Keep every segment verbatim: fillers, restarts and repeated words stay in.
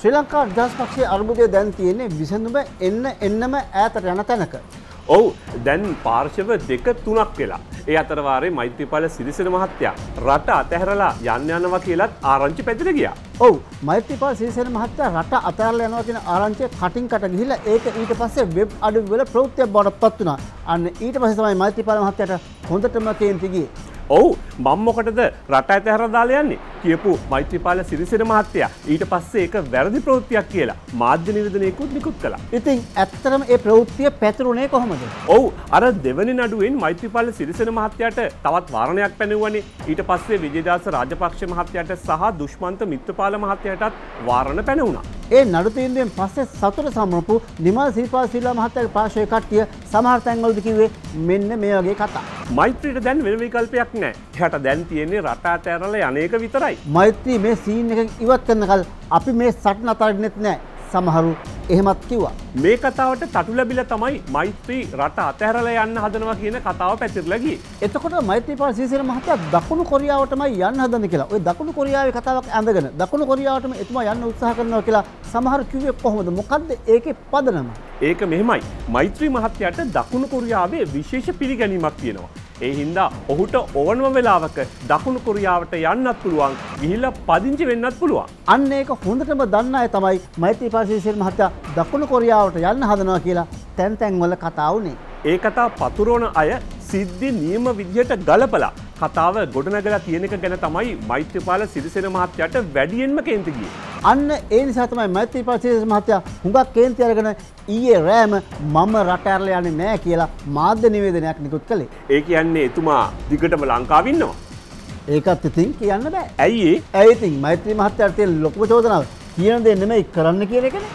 ශ්‍රී ලංකා අධ්‍යාපනයේ අර්බුදය දැන් තියෙන්නේ විසඳුම එන්න එන්නම ඈතට යන තැනක. ඔව් දැන් පාර්ශව දෙක තුනක් වෙලා. ඒ අතර වාරේ මෛත්‍රීපාල සිරිසේන මහත්තයා රට අතහැරලා යන්න යනවා කියලාත් ආරංචි පැතිර ගියා. ඔව් මෛත්‍රීපාල සිරිසේන මහත්තයා රට අතහැරලා යනවා කියන ආරංචිය කටින් කට ගිහිලා ඒක ඊට පස්සේ වෙබ් අඩවි වල ප්‍රවෘත්තියක් බවට පත් වුණා. අන්න ඊට පස්සේ තමයි මෛත්‍රීපාල මහත්තයාට හොඳටම කේන්ති ගියේ. ඔව් මම මොකටද රට ඇතහැරලා දාලා යන්නේ කියපු මෛත්‍රීපාල සිරිසේන මහත්තයා ඊට පස්සේ ඒක වැරදි ප්‍රවෘත්තියක් කියලා මාධ්‍ය නිවේදනයකුත් නිකුත් කළා. ඉතින් ඇත්තටම ඒ ප්‍රවෘත්තිය පැතිරුණේ කොහොමද? ඔව් අර දෙවනි නඩුවෙන් මෛත්‍රීපාල සිරිසේන මහත්තයාට තවත් වාරණයක් පැනෙවුවනේ. ඊට පස්සේ විජේදාස රාජපක්ෂ මහත්තයාට සහ දුෂ්මන්ත මිත්‍රපාල මහත්තයාටත් වාරණ පැනෙවුණා. ඒ නඩු තීන්දුවෙන් පස්සේ සතුට සමරපු නිමල් සිරිපාල සීලා මහත්තයාගේ පාර්ශවයේ කට්ටිය සමහර තැන්වලදී කිව්වේ මෙන්න මේ වගේ කතා. මෛත්‍රීට දැන් වෙන විකල්පයක් නැහැ. එයාට දැන් තියෙන්නේ රට ඇතහැරලා අනේක විතරයි. මෛත්‍රී මේ සීන් එක ඉවත් කරනකල් අපි මේ සටන අතාරින්නෙත් නැහැ. සමහරු එහෙමත් කිව්වා. මේ කතාවට තටු ලැබිලා තමයි මෛත්‍රී රට අතහැරලා යන්න හදනවා කියන කතාව පැතිරලා ගියේ. එතකොට මෛත්‍රීපාල සිරිසේන මහත්තයා දකුණු කොරියාවටමයි යන්න හදන්නේ කියලා. ඔය දකුණු කොරියාවේ කතාවක් ඇඳගෙන දකුණු කොරියාවටම එතුමා යන්න උත්සාහ කරනවා කියලා සමහරු කිව්වේ කොහොමද? මොකද්ද ඒකේ පදනම? ඒක මෙහෙමයි. මෛත්‍රී මහත්තයාට දකුණු කොරියාවේ විශේෂ පිළිගැනීමක් තියෙනවා. ඒ හින්දා ඔහුට ඕනම වෙලාවක දකුණු කොරියාවට යන්නත් පුළුවන්, ගිහිල්ලා පදිංචි වෙන්නත් පුළුවන්. අන්න ඒක හොඳටම දන්න අය තමයි මෛත්‍රීපාල සිරිසේන මහත්තයා දකුණු කොරියාවට යන්න හදනවා කියලා තැන් තැන්වල කතා වුණේ. ඒ කතා පතුරවන අය සිද්ධි නියම විදිහට ගලපලා කතාව ගොඩනගලා තියෙන එක ගැන තමයි මෛත්‍රීපාල සිරිසේන මහත්තයාට වැඩියෙන්ම කේන්ති ගියේ. අන්න ඒ නිසා තමයි මෛත්‍රීපාල සිරිසේන මහත්තයා හුඟක් කේන්ති අරගෙන ඊයේ රෑම මම රට ඇරලා යන්නේ නැහැ කියලා මාධ්‍ය නිවේදනයක් නිකුත් කළේ. ඒ කියන්නේ එතුමා දිගටම ලංකාවේ ඉන්නවා. ඒකත් ඉතින් කියන්න බෑ. ඇයි ඒ? ඇයි ඉතින් මෛත්‍රී මහත්තයාට තියෙන ලොකුම චෝදනාව කියන දේ නෙමෙයි කරන්න කියන එකනේ.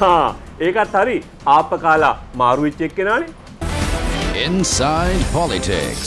හා ඒකත් හරි. ආපකාලා මාරු වෙච්ච එක්කෙනානේ. Inside Politics.